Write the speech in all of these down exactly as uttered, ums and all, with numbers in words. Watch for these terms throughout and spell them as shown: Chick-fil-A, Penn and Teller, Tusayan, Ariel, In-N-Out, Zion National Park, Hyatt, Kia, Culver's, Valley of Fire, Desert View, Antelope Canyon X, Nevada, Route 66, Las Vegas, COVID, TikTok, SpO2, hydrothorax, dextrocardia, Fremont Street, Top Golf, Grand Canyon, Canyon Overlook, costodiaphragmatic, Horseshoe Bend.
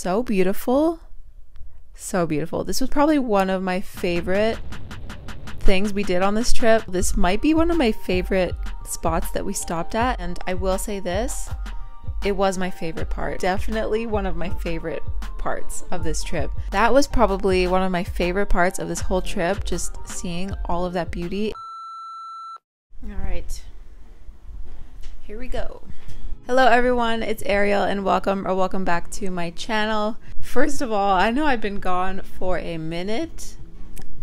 so beautiful. So beautiful. This was probably one of my favorite things we did on this trip. This might be one of my favorite spots that we stopped at, and I will say this, it was my favorite part. Definitely one of my favorite parts of this trip. That was probably one of my favorite parts of this whole trip, just seeing all of that beauty. All right, here we go. Hello everyone, it's Ariel and welcome or welcome back to my channel. First of all, I know I've been gone for a minute.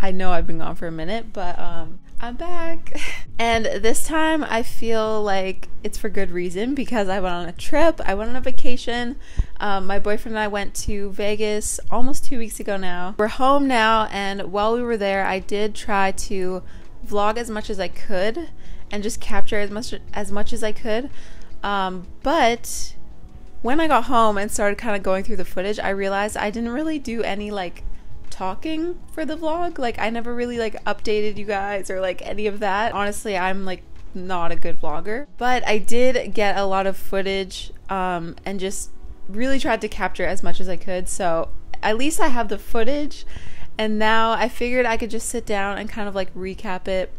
I know I've been gone for a minute, but um, I'm back. And this time I feel like it's for good reason because I went on a trip, I went on a vacation. Um, my boyfriend and I went to Vegas almost two weeks ago now. We're home now, and while we were there, I did try to vlog as much as I could and just capture as much as much as I could. Um, but when I got home and started kind of going through the footage, I realized I didn't really do any like talking for the vlog. Like I never really like updated you guys or like any of that. Honestly, I'm like not a good vlogger, but I did get a lot of footage um, and just really tried to capture as much as I could. So at least I have the footage, and now I figured I could just sit down and kind of like recap it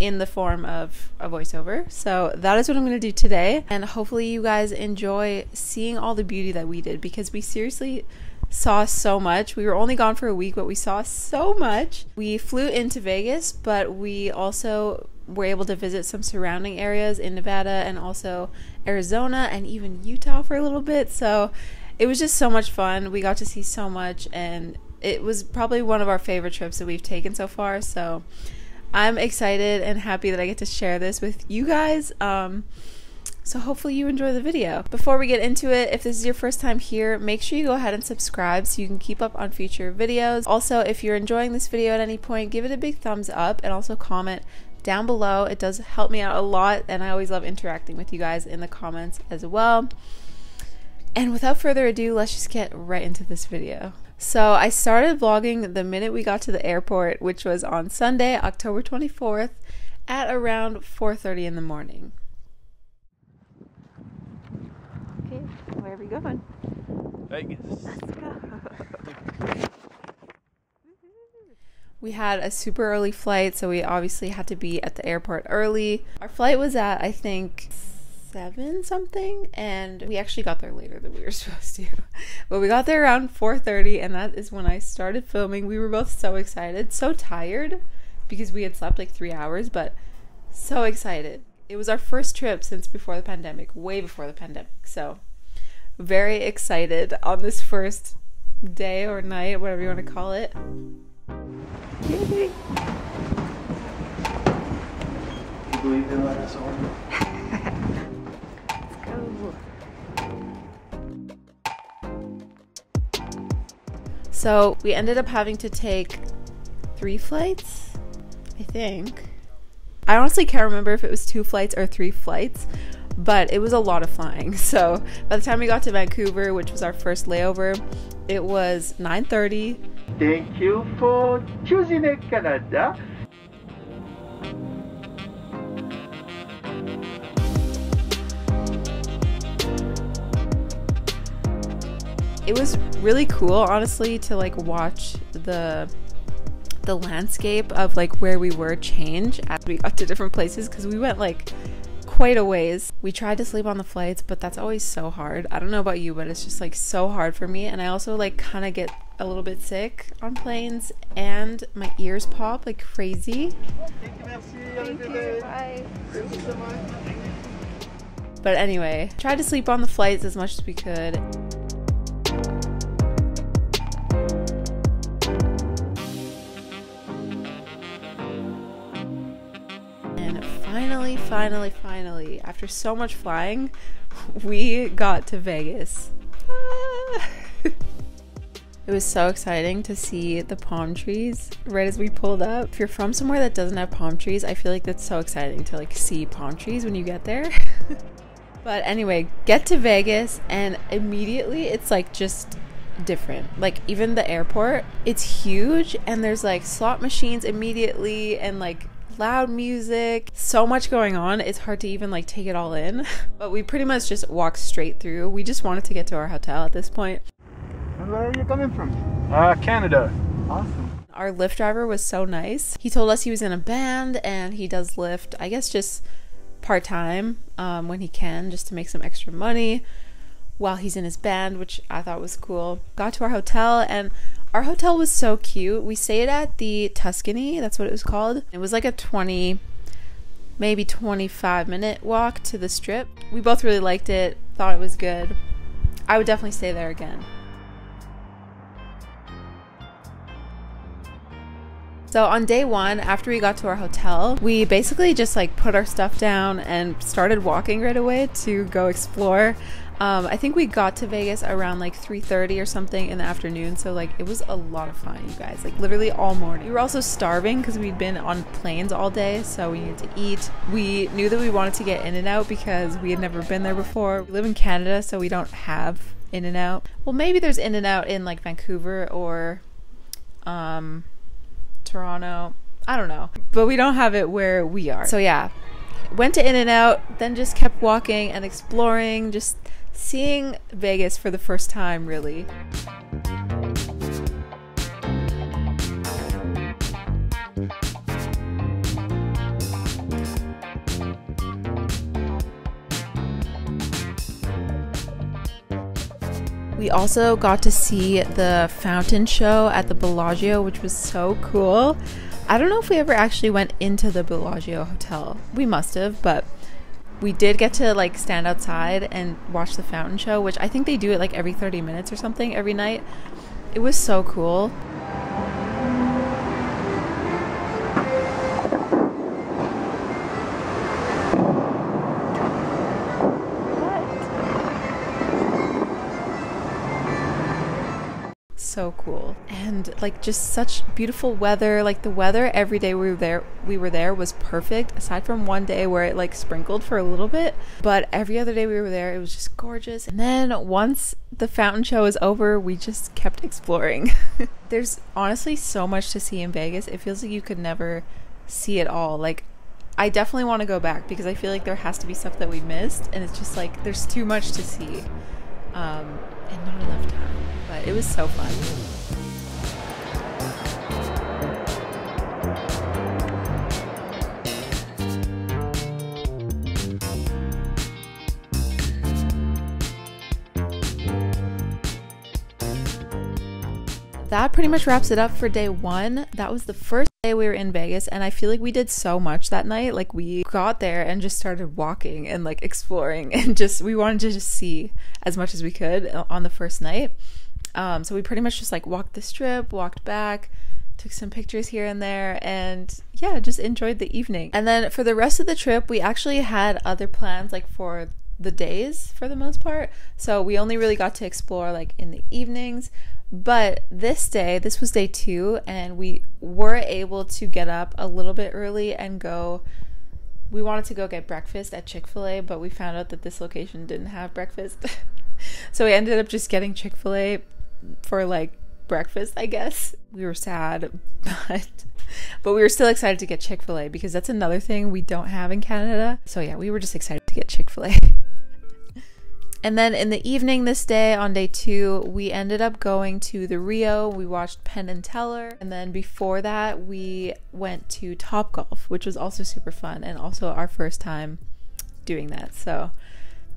in the form of a voiceover. So that is what I'm gonna do today, and hopefully you guys enjoy seeing all the beauty that we did, because we seriously saw so much. We were only gone for a week, but we saw so much. We flew into Vegas, but we also were able to visit some surrounding areas in Nevada and also Arizona and even Utah for a little bit. So it was just so much fun. We got to see so much, and it was probably one of our favorite trips that we've taken so far. So I'm excited and happy that I get to share this with you guys, um, so hopefully you enjoy the video. Before we get into it, if this is your first time here, make sure you go ahead and subscribe so you can keep up on future videos. Also, if you're enjoying this video at any point, give it a big thumbs up and also comment down below. It does help me out a lot, and I always love interacting with you guys in the comments as well. And without further ado, let's just get right into this video. So I started vlogging the minute we got to the airport, which was on Sunday, October twenty-fourth, at around four thirty in the morning. Okay, where are we going? Vegas. Let's go. We had a super early flight, so we obviously had to be at the airport early. Our flight was at, I think, seven something, and we actually got there later than we were supposed to, but we got there around four thirty, and that is when I started filming. We were both so excited, so tired, because we had slept like three hours, but so excited. It was our first trip since before the pandemic, way before the pandemic, so very excited on this first day or night, whatever you want to call it. Yay. You believe they let us on? So we ended up having to take three flights, I think. I honestly can't remember if it was two flights or three flights, but it was a lot of flying. So by the time we got to Vancouver, which was our first layover, it was nine thirty. Thank you for choosing Canada. It was really cool, honestly, to like watch the the landscape of like where we were change as we got to different places, because we went like quite a ways. We tried to sleep on the flights, but that's always so hard. I don't know about you, but it's just like so hard for me, and I also like kind of get a little bit sick on planes, and my ears pop like crazy. Thank you, merci. Thank you. Bye. Thank you so much. But anyway, tried to sleep on the flights as much as we could. Finally, finally, finally, after so much flying, we got to Vegas. Ah. It was so exciting to see the palm trees right as we pulled up. If you're from somewhere that doesn't have palm trees, I feel like that's so exciting to like see palm trees when you get there. But anyway, get to Vegas, and immediately it's like just different. Like even the airport, it's huge, and there's like slot machines immediately, and like loud music, so much going on, it's hard to even like take it all in. But we pretty much just walked straight through. We just wanted to get to our hotel at this point. And where are you coming from? Uh, Canada. Awesome. Our Lyft driver was so nice. He told us he was in a band and he does Lyft, I guess just part-time um, when he can, just to make some extra money while he's in his band, which I thought was cool. Got to our hotel and our hotel was so cute. We stayed at the Tuscany, that's what it was called. It was like a twenty, maybe twenty-five minute walk to the strip. We both really liked it, thought it was good. I would definitely stay there again. So on day one, after we got to our hotel, we basically just like put our stuff down and started walking right away to go explore. Um, I think we got to Vegas around like three thirty or something in the afternoon. So like it was a lot of fun, you guys, like literally all morning. We were also starving because we'd been on planes all day, so we needed to eat. We knew that we wanted to get In-N-Out because we had never been there before. We live in Canada, so we don't have In-N-Out. Well, maybe there's In-N-Out in like Vancouver or um, Toronto. I don't know, but we don't have it where we are. So yeah, went to In-N-Out, then just kept walking and exploring, just seeing Vegas for the first time, really. We also got to see the fountain show at the Bellagio, which was so cool. I don't know if we ever actually went into the Bellagio hotel. We must have, but we did get to like stand outside and watch the fountain show, which I think they do it like every thirty minutes or something every night. It was so cool. So cool. And like just such beautiful weather. Like the weather every day we were there we were there was perfect, aside from one day where it like sprinkled for a little bit, but every other day we were there it was just gorgeous. And then once the fountain show is over, we just kept exploring. There's honestly so much to see in Vegas. It feels like you could never see it all. Like I definitely want to go back because I feel like there has to be stuff that we missed, and it's just like there's too much to see um, and not enough time. But it was so fun. That pretty much wraps it up for day one. That was the first day we were in Vegas, and I feel like we did so much that night. Like we got there and just started walking and like exploring, and just we wanted to just see as much as we could on the first night. Um, so we pretty much just like walked the strip, walked back, took some pictures here and there, and yeah, just enjoyed the evening. And then for the rest of the trip, we actually had other plans like for the days for the most part. So we only really got to explore like in the evenings. But this day, this was day two, and we were able to get up a little bit early and go. We wanted to go get breakfast at Chick-fil-A, but we found out that this location didn't have breakfast. So we ended up just getting Chick-fil-A for like breakfast, I guess. We were sad, but but we were still excited to get Chick-fil-A because that's another thing we don't have in Canada. So yeah, we were just excited to get Chick-fil-A. And then in the evening this day, on day two, we ended up going to the Rio. We watched Penn and Teller. And then before that, we went to Top Golf, which was also super fun and also our first time doing that. So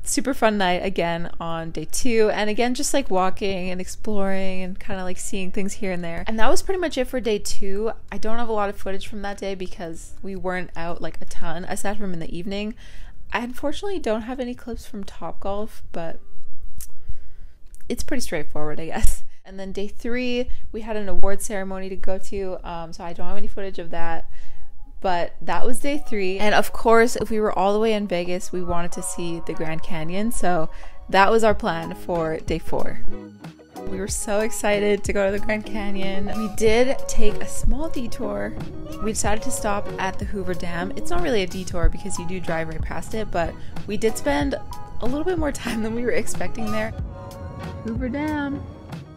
super fun night again on day two. And again, just like walking and exploring and kind of like seeing things here and there. And that was pretty much it for day two. I don't have a lot of footage from that day because we weren't out like a ton, aside from in the evening. I unfortunately don't have any clips from Top Golf, but it's pretty straightforward, I guess. And then day three, we had an award ceremony to go to, um, so I don't have any footage of that. But that was day three. And of course, if we were all the way in Vegas, we wanted to see the Grand Canyon, so that was our plan for day four. We were so excited to go to the Grand Canyon. We did take a small detour. We decided to stop at the Hoover Dam. It's not really a detour because you do drive right past it, but we did spend a little bit more time than we were expecting there. Hoover Dam.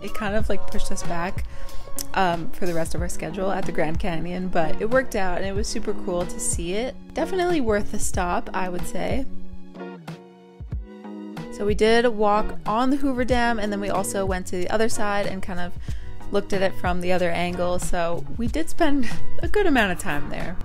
It kind of like pushed us back um, for the rest of our schedule at the Grand Canyon, but it worked out and it was super cool to see it. Definitely worth the stop, I would say. So we did walk on the Hoover Dam, and then we also went to the other side and kind of looked at it from the other angle. So we did spend a good amount of time there.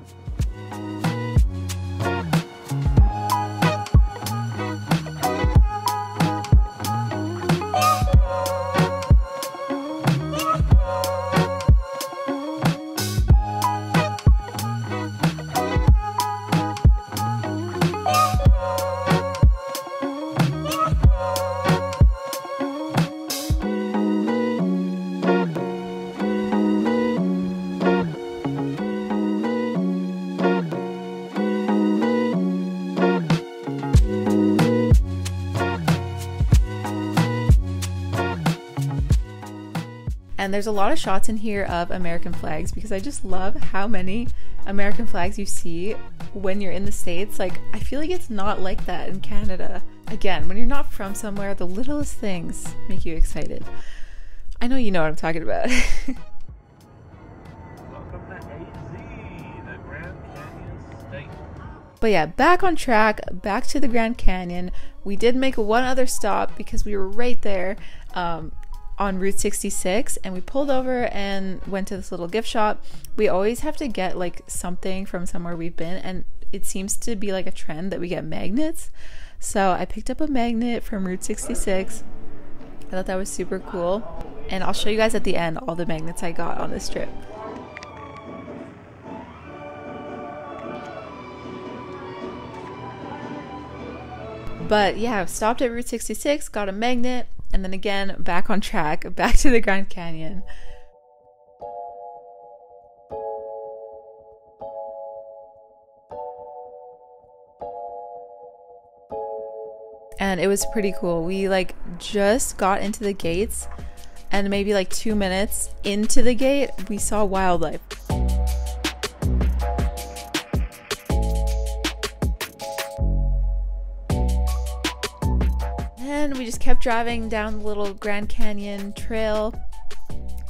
And there's a lot of shots in here of American flags because I just love how many American flags you see when you're in the States. Like, I feel like it's not like that in Canada. Again, when you're not from somewhere, the littlest things make you excited. I know you know what I'm talking about. Welcome to A Z, the Grand Canyon State. But yeah, back on track, back to the Grand Canyon. We did make one other stop because we were right there. Um, on Route sixty-six, and we pulled over and went to this little gift shop. We always have to get like something from somewhere we've been, and it seems to be like a trend that we get magnets. So I picked up a magnet from Route sixty-six. I thought that was super cool, and I'll show you guys at the end all the magnets I got on this trip. But yeah, stopped at Route sixty-six, got a magnet, and then again, back on track, back to the Grand Canyon. And it was pretty cool. We like just got into the gates, and maybe like two minutes into the gate, we saw wildlife. We just kept driving down the little Grand Canyon trail,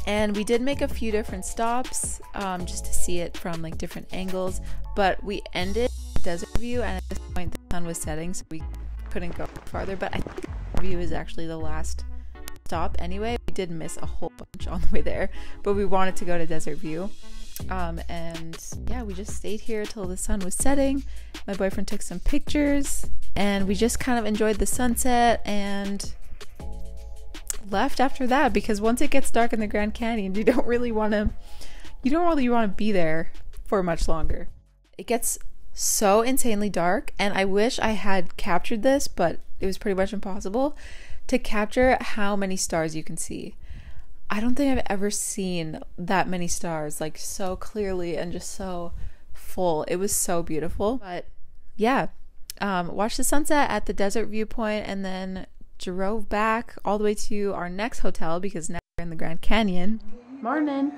and we did make a few different stops um, just to see it from like different angles, but we ended at Desert View, and at this point the sun was setting, so we couldn't go farther. But I think Desert View is actually the last stop anyway. We did miss a whole bunch on the way there, but we wanted to go to Desert View. Um, and yeah, we just stayed here till the sun was setting. My boyfriend took some pictures, and we just kind of enjoyed the sunset and left after that, because once it gets dark in the Grand Canyon, you don't really want to, you don't really want to be there for much longer. It gets so insanely dark, and I wish I had captured this, but it was pretty much impossible to capture how many stars you can see. I don't think I've ever seen that many stars, like so clearly and just so full. It was so beautiful. But yeah, um, watched the sunset at the desert viewpoint, and then drove back all the way to our next hotel because now we're in the Grand Canyon. Morning.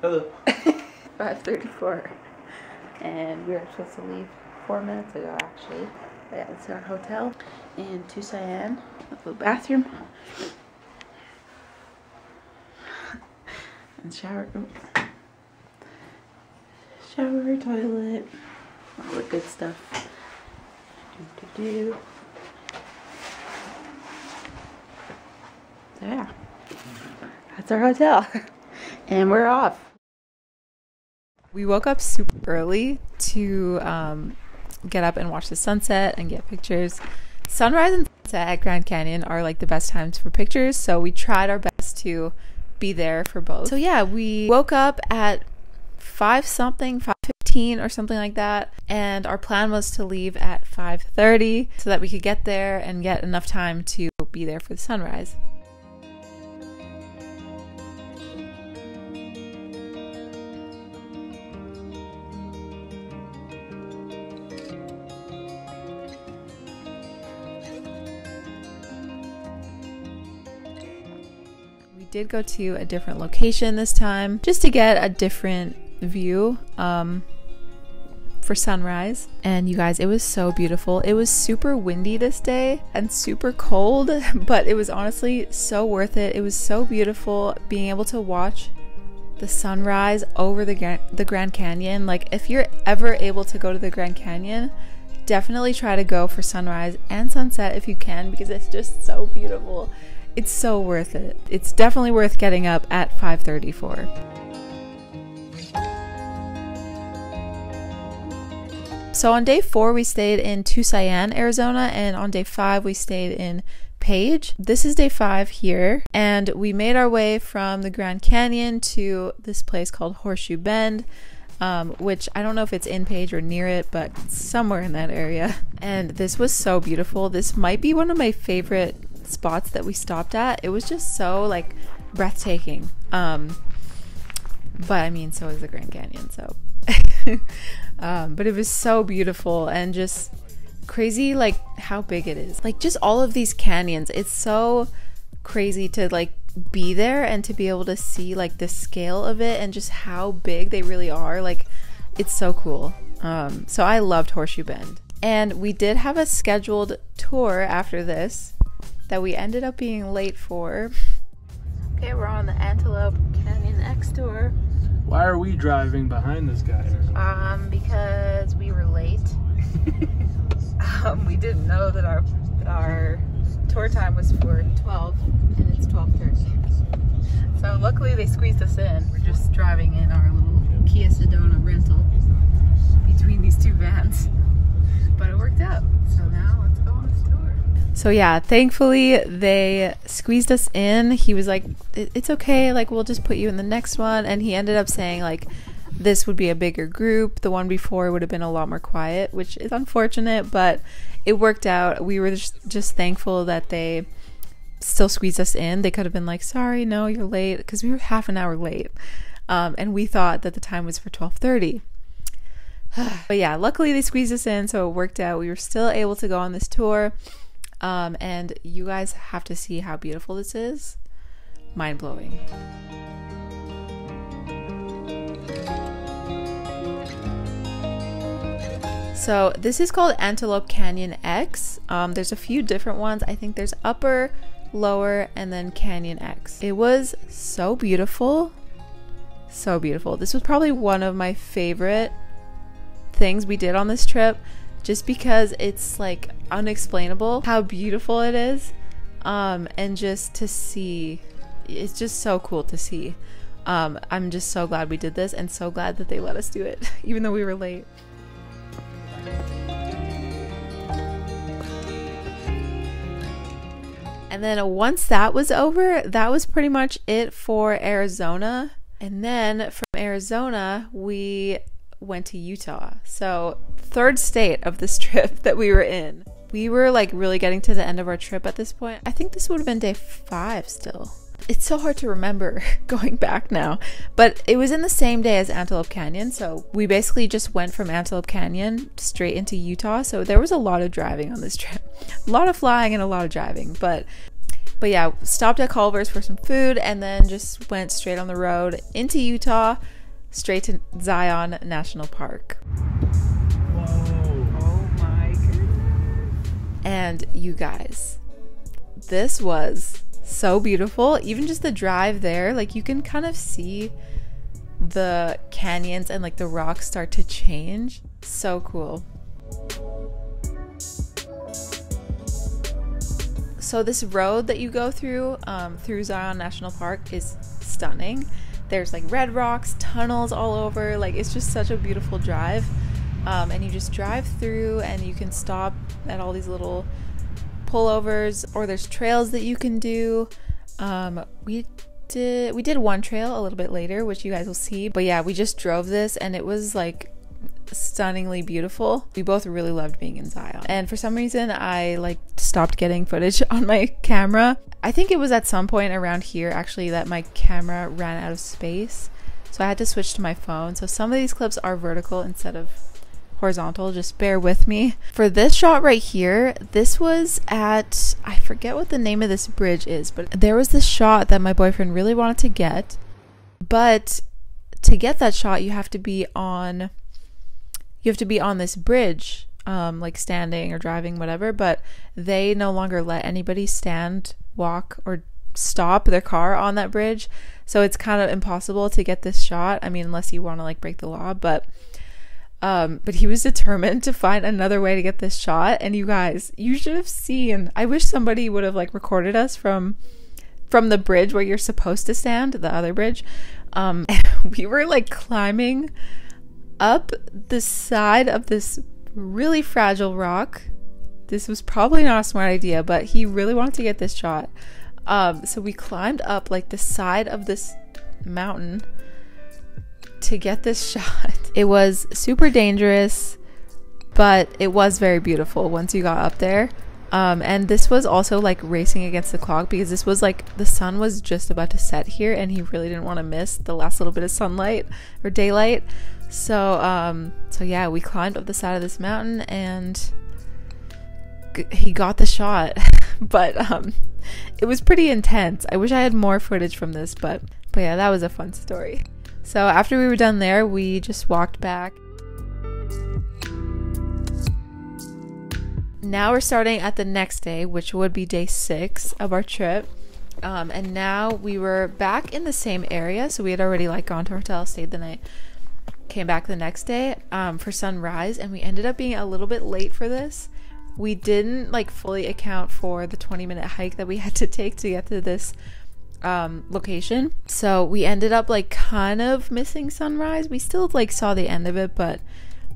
Hello. five thirty-four, and we were supposed to leave four minutes ago actually. But yeah, it's our hotel in Tusayan. The bathroom. And shower, oops. shower, toilet, all the good stuff. Do, do, do. So yeah, that's our hotel, and we're off. We woke up super early to um, get up and watch the sunset and get pictures. Sunrise and sunset at Grand Canyon are like the best times for pictures, so we tried our best to be there for both. So yeah, we woke up at five something, five fifteen or something like that, and our plan was to leave at five thirty so that we could get there and get enough time to be there for the sunrise. Did go to a different location this time just to get a different view um, for sunrise, and you guys, it was so beautiful. It was super windy this day and super cold, but it was honestly so worth it. It was so beautiful being able to watch the sunrise over the, the Grand Canyon. Like, if you're ever able to go to the Grand Canyon, definitely try to go for sunrise and sunset if you can, because it's just so beautiful. It's so worth it. It's definitely worth getting up at five thirty for. So on day four, we stayed in Tusayan, Arizona, and on day five, we stayed in Page. This is day five here, and we made our way from the Grand Canyon to this place called Horseshoe Bend, um, which I don't know if it's in Page or near it, but somewhere in that area. And this was so beautiful. This might be one of my favorite spots that we stopped at. It was just so like breathtaking. Um, but I mean, so is the Grand Canyon, so. um, but it was so beautiful and just crazy like how big it is, like just all of these canyons. It's so crazy to like be there and to be able to see like the scale of it and just how big they really are. Like it's so cool. Um, so I loved Horseshoe Bend, and we did have a scheduled tour after this that we ended up being late for. Okay, we're on the Antelope Canyon X tour. Why are we driving behind this guy? Um, because we were late. um, we didn't know that our our tour time was for twelve, and it's twelve thirty. So luckily they squeezed us in. We're just driving in our little Kia Sedona rental between these two vans, but it worked out. So now let's go on this tour. So yeah, thankfully they squeezed us in. He was like, it's okay, like we'll just put you in the next one. And he ended up saying like this would be a bigger group, the one before would have been a lot more quiet, which is unfortunate, but it worked out. We were just, just thankful that they still squeezed us in. They could have been like, sorry, no, you're late, because we were half an hour late, um, and we thought that the time was for twelve thirty. But yeah, luckily they squeezed us in, so it worked out. We were still able to go on this tour. Um, and you guys have to see how beautiful this is. Mind-blowing. So this is called Antelope Canyon X. Um, there's a few different ones. I think there's upper, lower, and then Canyon X. It was so beautiful. So beautiful. This was probably one of my favorite things we did on this trip, just because it's like unexplainable how beautiful it is, um, and just to see, it's just so cool to see. Um, I'm just so glad we did this, and so glad that they let us do it, even though we were late. And then once that was over, that was pretty much it for Arizona. And then from Arizona, we went to Utah. So third state of this trip that we were in. We were like really getting to the end of our trip at this point. I think this would have been day five still. It's so hard to remember going back now, but it was in the same day as Antelope Canyon. So we basically just went from Antelope Canyon straight into Utah. So there was a lot of driving on this trip, a lot of flying and a lot of driving, but but yeah, stopped at Culver's for some food and then just went straight on the road into Utah, straight to Zion National Park. Whoa. Oh my goodness. And you guys, this was so beautiful. Even just the drive there, like you can kind of see the canyons and like the rocks start to change. So cool. So this road that you go through, um, through Zion National Park is stunning. There's like red rocks, tunnels all over. Like it's just such a beautiful drive. Um, and you just drive through and you can stop at all these little pullovers, or there's trails that you can do. Um, we did, we did one trail a little bit later, which you guys will see, but yeah, we just drove this and it was like stunningly beautiful. We both really loved being in Zion. And for some reason I like stopped getting footage on my camera. I think it was at some point around here actually that my camera ran out of space, so I had to switch to my phone. So some of these clips are vertical instead of horizontal, just bear with me. For this shot right here, this was at, I forget what the name of this bridge is, but there was this shot that my boyfriend really wanted to get, but to get that shot you have to be on You have to be on this bridge, um, like standing or driving, whatever, but they no longer let anybody stand, walk, or stop their car on that bridge. So it's kind of impossible to get this shot. I mean, unless you want to like break the law, but Um, but he was determined to find another way to get this shot. And you guys, you should have seen, I wish somebody would have like recorded us from, from the bridge where you're supposed to stand, the other bridge. Um, we were like climbing up the side of this really fragile rock. This was probably not a smart idea, but he really wanted to get this shot. Um, so we climbed up like the side of this mountain to get this shot. It was super dangerous, but it was very beautiful once you got up there. Um, and this was also like racing against the clock, because this was like the sun was just about to set here and he really didn't want to miss the last little bit of sunlight or daylight. So, um, so yeah, we climbed up the side of this mountain and g he got the shot, but, um, it was pretty intense. I wish I had more footage from this, but, but yeah, that was a fun story. So after we were done there, we just walked back. Now we're starting at the next day, which would be day six of our trip. Um, and now we were back in the same area. So we had already like gone to our hotel, stayed the night, came back the next day um, for sunrise. And we ended up being a little bit late for this. We didn't like fully account for the twenty minute hike that we had to take to get to this um location, so we ended up like kind of missing sunrise. We still like saw the end of it, but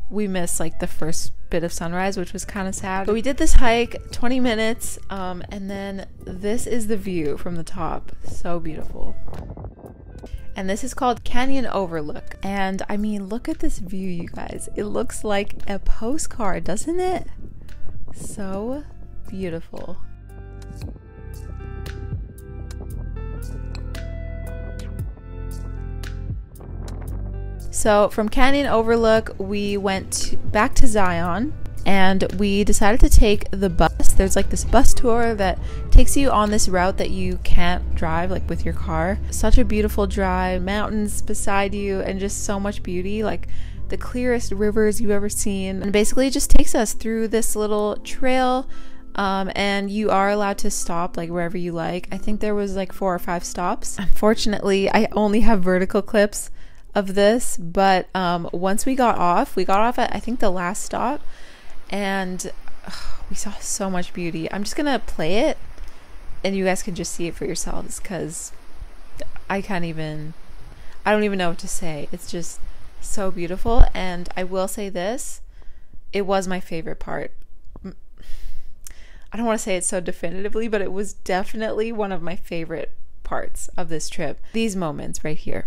we missed like the first bit of sunrise, which was kind of sad. But we did this hike, twenty minutes, um and then this is the view from the top. So beautiful. And this is called Canyon Overlook, and I mean, look at this view, you guys. It looks like a postcard, doesn't it? So beautiful. So from Canyon Overlook, we went to, back to Zion, and we decided to take the bus. There's like this bus tour that takes you on this route that you can't drive like with your car. Such a beautiful drive, mountains beside you, and just so much beauty, like the clearest rivers you've ever seen. And basically it just takes us through this little trail, um, and you are allowed to stop like wherever you like. I think there was like four or five stops. Unfortunately, I only have vertical clips of this, but um once we got off we got off at I think the last stop, and oh, we saw so much beauty. I'm just gonna play it and you guys can just see it for yourselves, because I can't even I don't even know what to say. It's just so beautiful. And I will say this, it was my favorite part. I don't want to say it so definitively, but it was definitely one of my favorite parts of this trip, these moments right here.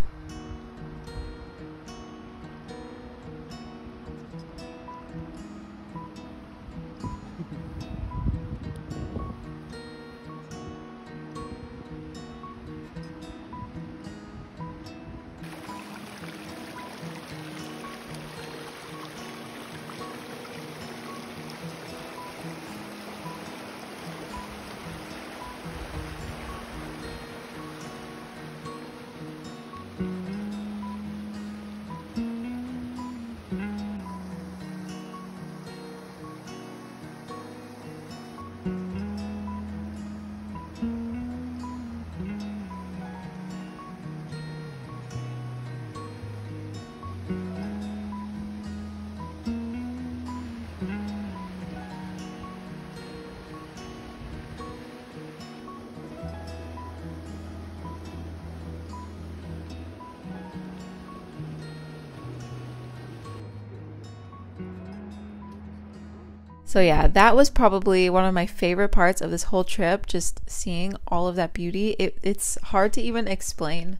So yeah, that was probably one of my favorite parts of this whole trip, just seeing all of that beauty. It, it's hard to even explain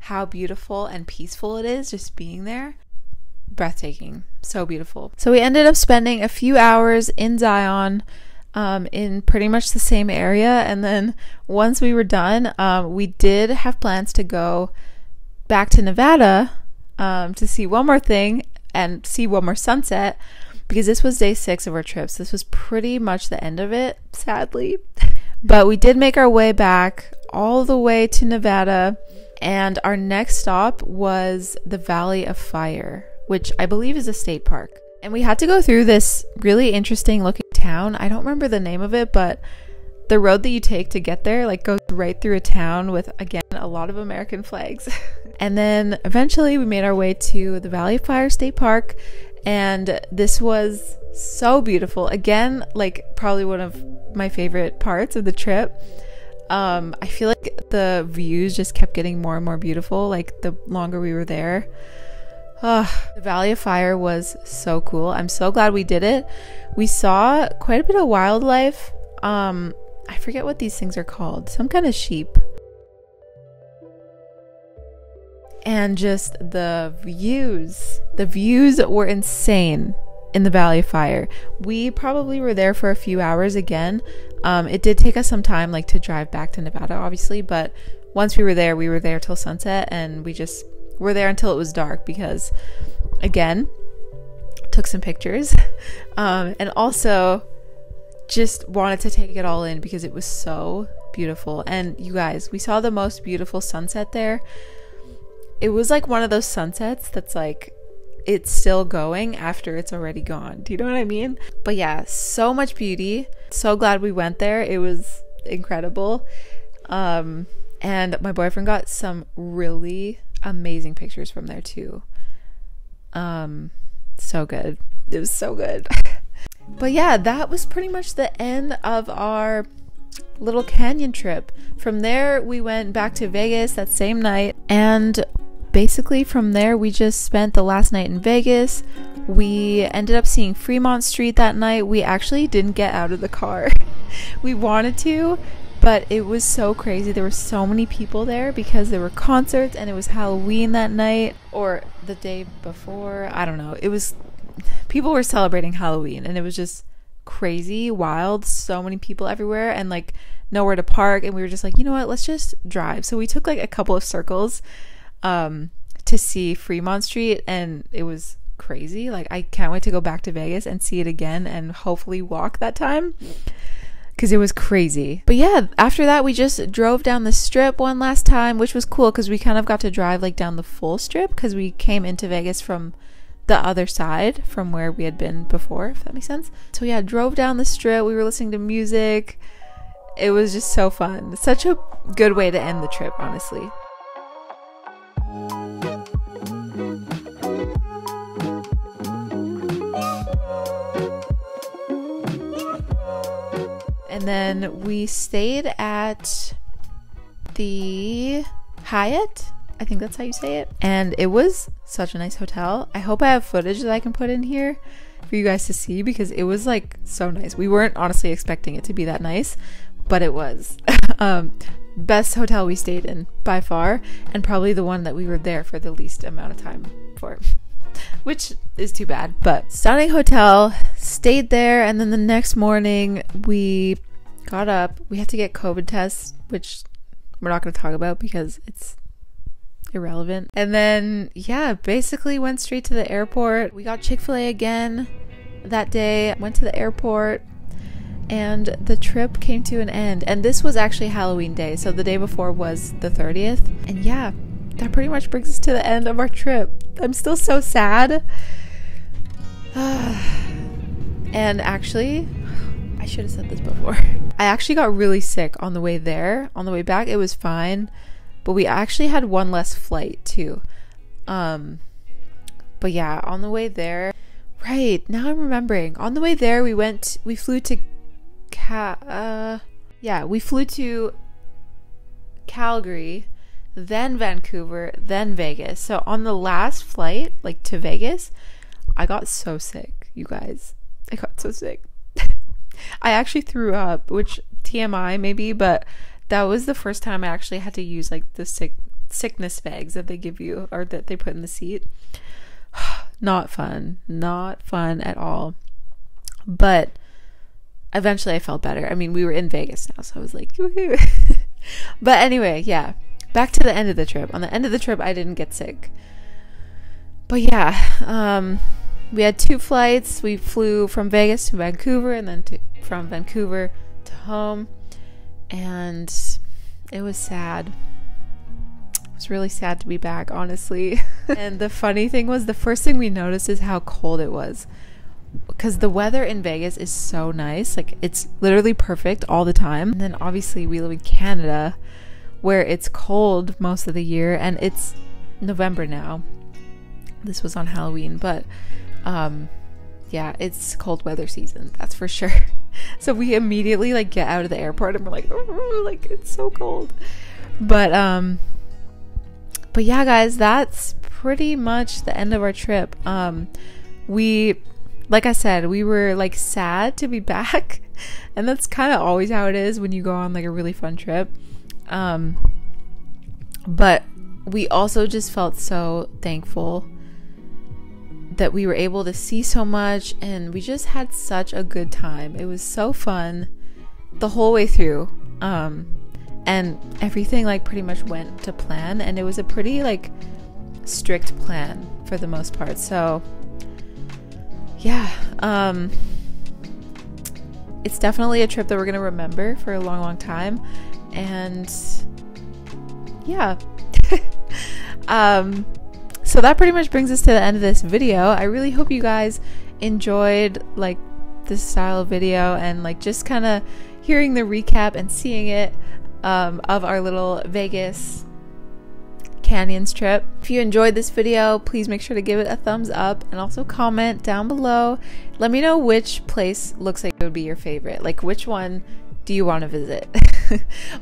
how beautiful and peaceful it is just being there. Breathtaking. So beautiful. So we ended up spending a few hours in Zion, um, in pretty much the same area. And then once we were done, um, we did have plans to go back to Nevada um, to see one more thing and see one more sunset, because this was day six of our trips. So this was pretty much the end of it, sadly. But we did make our way back all the way to Nevada, and our next stop was the Valley of Fire, which I believe is a state park. And we had to go through this really interesting looking town. I don't remember the name of it, but the road that you take to get there like goes right through a town with, again, a lot of American flags. And then eventually we made our way to the Valley of Fire State Park, And this was so beautiful. Again, like probably one of my favorite parts of the trip. Um, I feel like the views just kept getting more and more beautiful, like the longer we were there. Uh, the Valley of Fire was so cool. I'm so glad we did it. We saw quite a bit of wildlife. Um, I forget what these things are called. Some kind of sheep. And just the views. The views were insane in the Valley of Fire. We probably were there for a few hours again. Um, it did take us some time, like, to drive back to Nevada, obviously. But once we were there, we were there till sunset. And we just were there until it was dark because, again, took some pictures. Um, and also just wanted to take it all in because it was so beautiful. And you guys, we saw the most beautiful sunset there. It was like one of those sunsets that's like, it's still going after it's already gone. Do you know what I mean? But yeah, so much beauty. So glad we went there. It was incredible. Um, and my boyfriend got some really amazing pictures from there too. Um, so good. It was so good. But yeah, that was pretty much the end of our little canyon trip. From there, we went back to Vegas that same night, and basically from there we just spent the last night in Vegas. We ended up seeing Fremont Street that night. We actually didn't get out of the car. We wanted to, but it was so crazy. There were so many people there because there were concerts, and it was Halloween that night or the day before. I don't know. It was, people were celebrating Halloween, and it was just crazy, wild, so many people everywhere, and like nowhere to park. And we were just like, you know what, let's just drive. So we took like a couple of circles um to see Fremont Street, and it was crazy. Like, I can't wait to go back to Vegas and see it again, and hopefully walk that time, because it was crazy. But yeah, after that we just drove down the strip one last time, which was cool because we kind of got to drive like down the full strip, because we came into Vegas from the other side from where we had been before, if that makes sense. So yeah, drove down the strip, we were listening to music. It was just so fun. Such a good way to end the trip, honestly. And then we stayed at the Hyatt, I think that's how you say it. And it was such a nice hotel. I hope I have footage that I can put in here for you guys to see, because it was like so nice. We weren't honestly expecting it to be that nice, but it was. um, best hotel we stayed in by far, and probably the one that we were there for the least amount of time for, which is too bad. But stunning hotel, stayed there, and then the next morning we got up. We had to get COVID tests, which we're not going to talk about because it's irrelevant. And then yeah, basically went straight to the airport. We got Chick-fil-A again that day, went to the airport, and the trip came to an end. And this was actually Halloween day, so the day before was the thirtieth. And yeah, that pretty much brings us to the end of our trip. I'm still so sad. And actually, I should have said this before, I actually got really sick on the way there. On the way back it was fine, but we actually had one less flight too. Um, but yeah, on the way there, right, now I'm remembering. On the way there, we went, we flew to, Ca uh, yeah, we flew to Calgary, then Vancouver, then Vegas. So on the last flight, like to Vegas, I got so sick, you guys. I got so sick. I actually threw up, which T M I maybe, but that was the first time I actually had to use like the sick sickness bags that they give you, or that they put in the seat. Not fun, not fun at all. But eventually I felt better. I mean, we were in Vegas now, so I was like, woohoo. But anyway, yeah, back to the end of the trip. On the end of the trip, I didn't get sick. But yeah, um, we had two flights. We flew from Vegas to Vancouver, and then to, from Vancouver to home. And it was sad. It was really sad to be back, honestly. And the funny thing was, the first thing we noticed is how cold it was, because the weather in Vegas is so nice. Like, it's literally perfect all the time. And then obviously we live in Canada, where it's cold most of the year, and it's November now. This was on Halloween, but Um, yeah, it's cold weather season, that's for sure. So we immediately like get out of the airport and we're like, oh, like it's so cold. But um, but yeah, guys, that's pretty much the end of our trip. Um, we, like I said, we were like sad to be back, and that's kind of always how it is when you go on like a really fun trip. Um, but we also just felt so thankful that we were able to see so much, and we just had such a good time. It was so fun the whole way through. Um, and everything like pretty much went to plan, and it was a pretty like strict plan for the most part. So yeah, um, it's definitely a trip that we're gonna remember for a long, long time. And yeah, um, so that pretty much brings us to the end of this video. I really hope you guys enjoyed like this style of video, and like just kind of hearing the recap and seeing it um, of our little Vegas Canyons trip. If you enjoyed this video, please make sure to give it a thumbs up, and also comment down below. Let me know which place looks like it would be your favorite. Like, which one do you want to visit?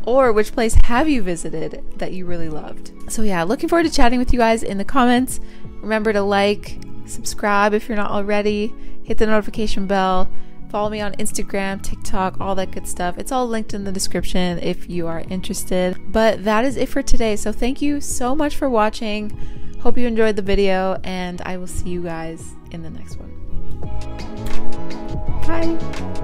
Or which place have you visited that you really loved? So yeah, looking forward to chatting with you guys in the comments. Remember to like, subscribe if you're not already, hit the notification bell, follow me on Instagram, TikTok, all that good stuff. It's all linked in the description if you are interested. But that is it for today, so thank you so much for watching. Hope you enjoyed the video, and I will see you guys in the next one. Bye!